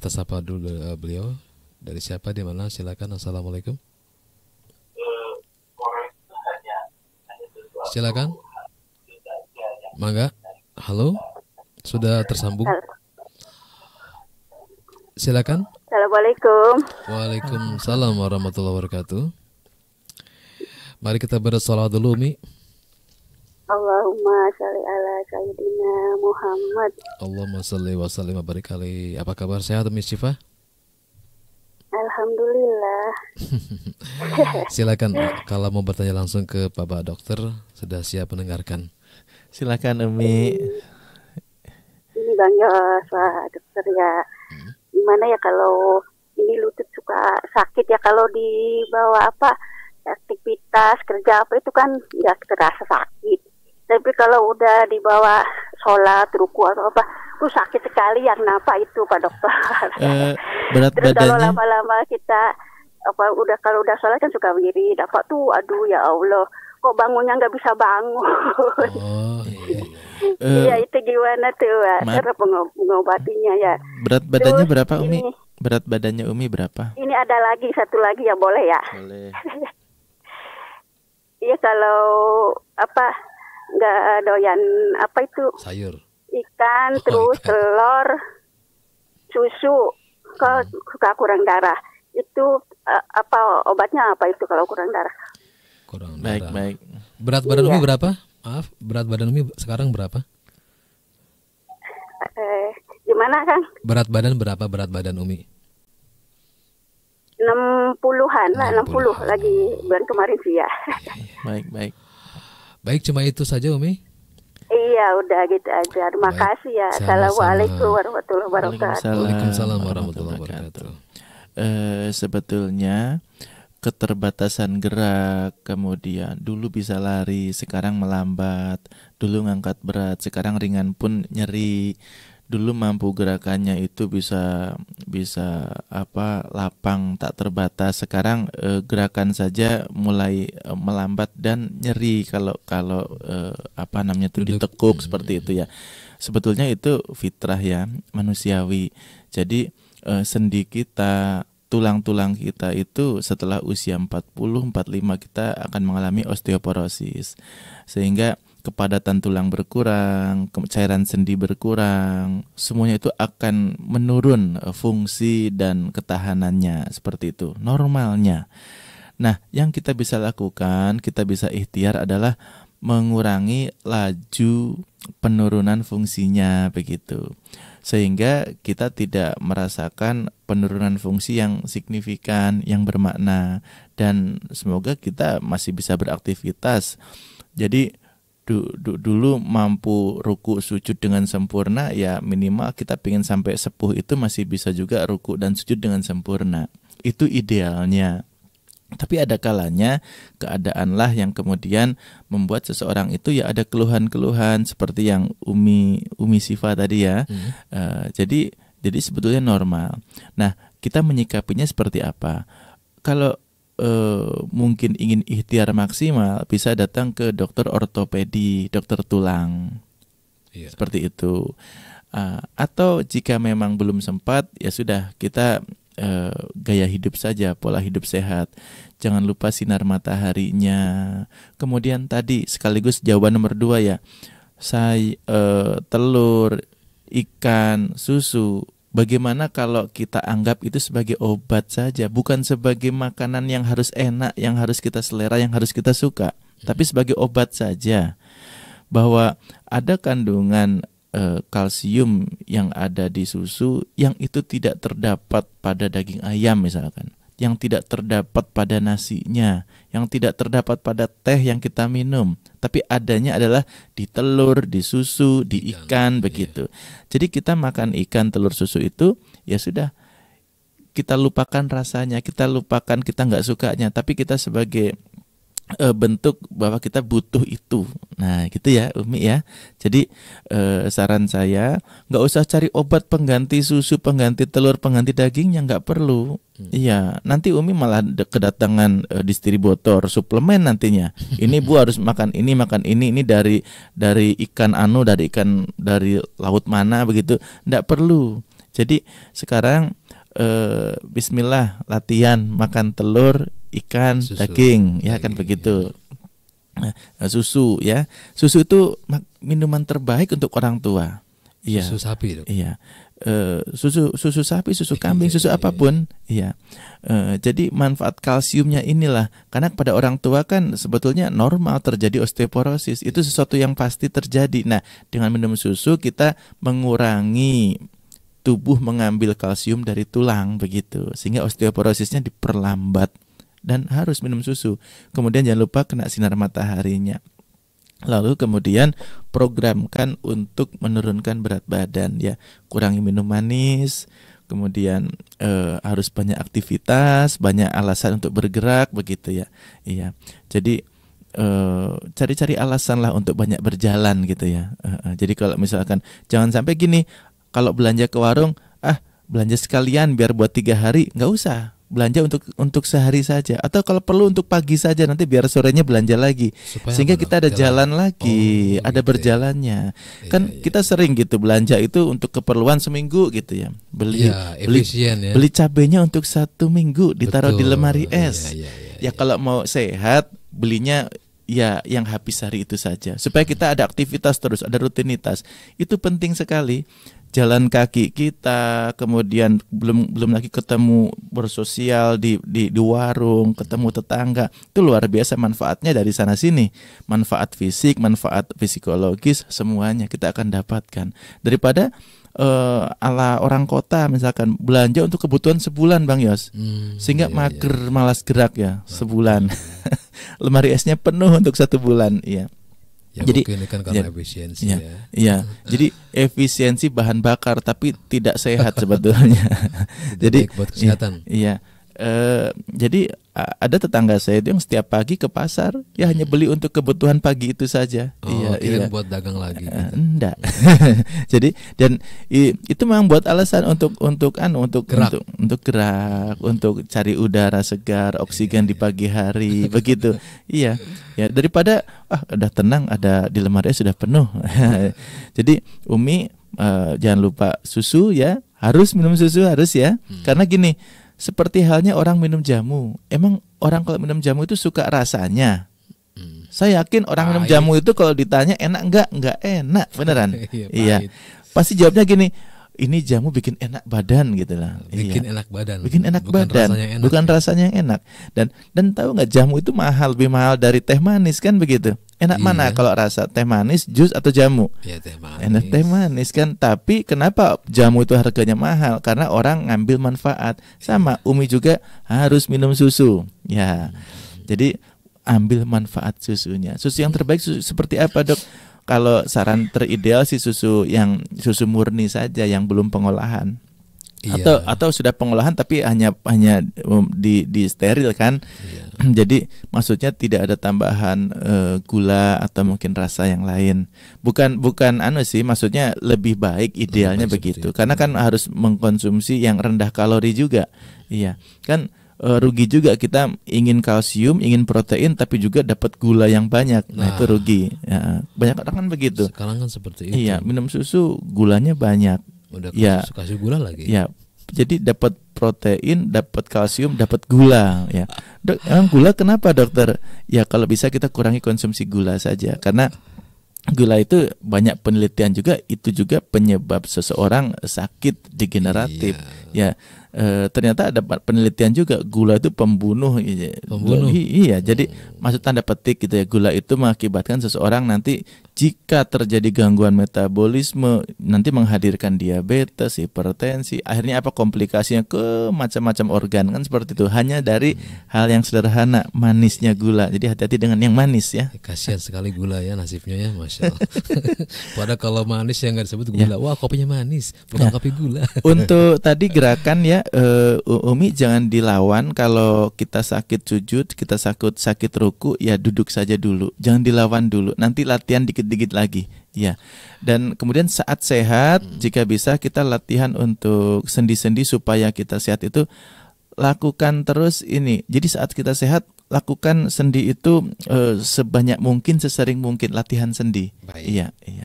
Kita sapa dulu beliau. Dari siapa, di mana? Silakan. Assalamualaikum. Silakan. Mangga. Halo. Sudah tersambung. Silakan. Assalamualaikum. Waalaikumsalam warahmatullahi wabarakatuh. Mari kita bersolawat dulu, Mi. Allahumma shalli ala sayyidina Muhammad. Allahumma shalli wa sallim wa barik alaihi. Apa kabar, sehat Umi Syifa? Alhamdulillah. Silakan kalau mau bertanya langsung ke Bapak Dokter, sudah siap mendengarkan. Silakan Umi. Ini Bang Yos, wah dokter ya. Gimana ya kalau ini lutut suka sakit ya, kalau dibawa apa aktivitas kerja apa itu kan nggak terasa sakit, tapi kalau udah dibawa sholat ruku atau apa itu sakit sekali ya. Kenapa itu Pak Dokter? Berat badannya. Terus kalau lama-lama kita apa udah kalau udah sholat kan suka berdiri dapat tuh, aduh ya Allah kok bangunnya nggak bisa bangun. Oh, iya. Iya itu gimana tuh cara pengobatinya ya. Berat badannya terus, berapa Umi? Ini, berat badannya Umi berapa? Ini ada lagi satu lagi ya, boleh ya? Boleh. Iya kalau apa nggak doyan apa itu sayur ikan, oh, terus ikan, telur, susu, kok suka kurang darah itu apa obatnya apa itu kalau kurang darah? Kurang baik, darah. Baik. Berat badan Umi berapa? Maaf, berat badan Umi sekarang berapa? Gimana Kang? Berat badan berapa berat badan Umi? 60-an lah, 60 lagi bulan kemarin sih ya. Baik. Baik, cuma itu saja Umi? Iya, udah gitu aja. Terima kasih ya. Assalamualaikum warahmatullahi wabarakatuh. Waalaikumsalam warahmatullahi wabarakatuh. Sebetulnya keterbatasan gerak, kemudian dulu bisa lari, sekarang melambat, dulu ngangkat berat, sekarang ringan pun nyeri. Dulu mampu gerakannya itu bisa apa lapang tak terbatas, sekarang gerakan saja mulai melambat dan nyeri kalau apa namanya itu ditekuk seperti itu ya. Sebetulnya itu fitrah ya, manusiawi. Jadi sendi kita, tulang-tulang kita itu setelah usia 40-45 kita akan mengalami osteoporosis, sehingga kepadatan tulang berkurang, cairan sendi berkurang, semuanya itu akan menurun fungsi dan ketahanannya seperti itu normalnya. Nah, yang kita bisa lakukan, kita bisa ikhtiar adalah mengurangi laju penurunan fungsinya begitu, sehingga kita tidak merasakan penurunan fungsi yang signifikan, yang bermakna, dan semoga kita masih bisa beraktivitas. Jadi dulu mampu ruku sujud dengan sempurna ya, minimal kita pingin sampai sepuh itu masih bisa juga ruku dan sujud dengan sempurna, itu idealnya. Tapi ada kalanya keadaanlah yang kemudian membuat seseorang itu ya ada keluhan-keluhan seperti yang Umi Syifa tadi ya. Jadi sebetulnya normal. Nah, kita menyikapinya seperti apa? Kalau mungkin ingin ikhtiar maksimal, bisa datang ke dokter ortopedi, dokter tulang, seperti itu. Atau jika memang belum sempat, ya sudah kita gaya hidup saja, pola hidup sehat. Jangan lupa sinar mataharinya. Kemudian tadi sekaligus jawaban nomor 2 ya, telur, ikan, susu. Bagaimana kalau kita anggap itu sebagai obat saja, bukan sebagai makanan yang harus enak, yang harus kita selera, yang harus kita suka, tapi sebagai obat saja. Bahwa ada kandungan kalsium yang ada di susu yang itu tidak terdapat pada daging ayam misalkan, yang tidak terdapat pada nasinya, yang tidak terdapat pada teh yang kita minum, tapi adanya adalah di telur, di susu, di ikan begitu. Jadi kita makan ikan, telur, susu itu ya sudah, kita lupakan rasanya, kita lupakan kita nggak sukanya, tapi kita sebagai bentuk bahwa kita butuh itu. Nah gitu ya Umi ya. Jadi saran saya nggak usah cari obat pengganti susu, pengganti telur, pengganti daging, yang nggak perlu. Iya, nanti Umi malah kedatangan distributor suplemen nantinya. Ini Bu harus makan ini, makan ini. Ini dari ikan anu, dari laut mana begitu. Nggak perlu. Jadi sekarang bismillah latihan makan telur, ikan, susu, daging, ya kan begitu. Nah, susu ya. Susu itu minuman terbaik untuk orang tua. Iya. Susu sapi itu. Iya. Susu sapi, susu kambing, susu apapun, iya. Jadi manfaat kalsiumnya inilah, karena pada orang tua kan sebetulnya normal terjadi osteoporosis, itu sesuatu yang pasti terjadi. Nah, dengan minum susu kita mengurangi tubuh mengambil kalsium dari tulang begitu, sehingga osteoporosisnya diperlambat dan harus minum susu. Kemudian jangan lupa kena sinar mataharinya. Lalu kemudian programkan untuk menurunkan berat badan ya, kurangi minum manis, kemudian harus banyak aktivitas, banyak alasan untuk bergerak begitu ya. Iya. Jadi cari-cari alasan lah untuk banyak berjalan gitu ya. Jadi kalau misalkan jangan sampai gini, kalau belanja ke warung, belanja sekalian biar buat 3 hari, nggak usah. Belanja untuk sehari saja, atau kalau perlu untuk pagi saja, nanti biar sorenya belanja lagi. Supaya sehingga kita ada jalan lagi, ada berjalannya. Ya. Kan ya, kita sering gitu belanja itu untuk keperluan seminggu gitu ya. Beli cabenya untuk 1 minggu ditaruh di lemari es. Ya kalau mau sehat belinya ya yang habis hari itu saja. Supaya kita ada aktivitas terus, ada rutinitas. Itu penting sekali. Jalan kaki kita, kemudian belum lagi ketemu bersosial di warung, ketemu tetangga, itu luar biasa manfaatnya dari sana sini. Manfaat fisik, manfaat psikologis, semuanya kita akan dapatkan. Daripada ala orang kota misalkan belanja untuk kebutuhan sebulan Bang Yos, sehingga mager, malas gerak ya sebulan. Lemari esnya penuh untuk 1 bulan, iya. Ya, jadi mungkin kan karena efisiensi ya. Jadi efisiensi bahan bakar tapi tidak sehat sebetulnya. Jadi buat kesehatan. Iya. Jadi ada tetangga saya itu yang setiap pagi ke pasar ya hanya beli untuk kebutuhan pagi itu saja. Iya. Buat dagang lagi. Enggak. Jadi dan itu memang buat alasan untuk gerak, untuk cari udara segar, oksigen di pagi hari begitu. Iya. Ya daripada udah tenang ada di lemari sudah penuh. Jadi Umi jangan lupa susu ya. Harus minum susu harus ya. Karena gini, seperti halnya orang minum jamu. Emang orang kalau minum jamu itu suka rasanya? Saya yakin orang minum jamu itu kalau ditanya enak enggak? Enggak enak, beneran. Iya. Pasti jawabnya gini, ini jamu bikin enak badan gitu lah. Bikin enak badan. Bikin enak badan. Bukan rasanya yang enak. Dan tahu nggak jamu itu mahal, lebih mahal dari teh manis kan begitu. Enak mana kalau rasa teh manis, jus atau jamu? Ya, teh manis. Enak teh manis kan. Tapi kenapa jamu itu harganya mahal? Karena orang ngambil manfaat. Sama Umi juga harus minum susu. Ya. Jadi ambil manfaat susunya. Susu yang terbaik seperti apa, Dok? Kalau saran terideal sih susu murni saja yang belum pengolahan. Iya. Atau sudah pengolahan tapi hanya di steril kan. Iya. Jadi maksudnya tidak ada tambahan gula atau mungkin rasa yang lain. Bukan anu sih, maksudnya lebih baik idealnya begitu. Karena kan harus mengkonsumsi yang rendah kalori juga. Iya. Kan rugi juga kita ingin kalsium, ingin protein, tapi juga dapat gula yang banyak. Nah itu rugi. Ya, banyak orang kan begitu. Sekarang kan seperti itu. Iya, minum susu gulanya banyak. Udah kasih gula lagi. Ya, jadi dapat protein, dapat kalsium, dapat gula. Ya, Dok, emang gula kenapa dokter? Ya kalau bisa kita kurangi konsumsi gula saja, karena gula itu banyak penelitian juga, itu juga penyebab seseorang sakit degeneratif. Iya. Ya ternyata ada penelitian juga gula itu pembunuh. Iya. Jadi maksud tanda petik gitu ya, gula itu mengakibatkan seseorang nanti jika terjadi gangguan metabolisme, nanti menghadirkan diabetes, hipertensi, akhirnya apa komplikasinya ke macam-macam organ kan seperti itu. Hanya dari hal yang sederhana, manisnya gula. Jadi hati-hati dengan yang manis ya. Kasihan sekali gula ya nasibnya ya. Masya Allah. Padahal kalau manis yang nggak disebut gula, wah kopinya manis, bukan kopi gula. Untuk tadi gerakan ya, Umi jangan dilawan. Kalau kita sakit sujud, kita sakit ruku, ya duduk saja dulu, jangan dilawan dulu. Nanti latihan dikit-dikit lagi. Ya. Dan kemudian saat sehat, jika bisa kita latihan untuk sendi-sendi supaya kita sehat itu lakukan terus ini. Jadi saat kita sehat lakukan sendi itu sebanyak mungkin, sesering mungkin latihan sendi. Iya.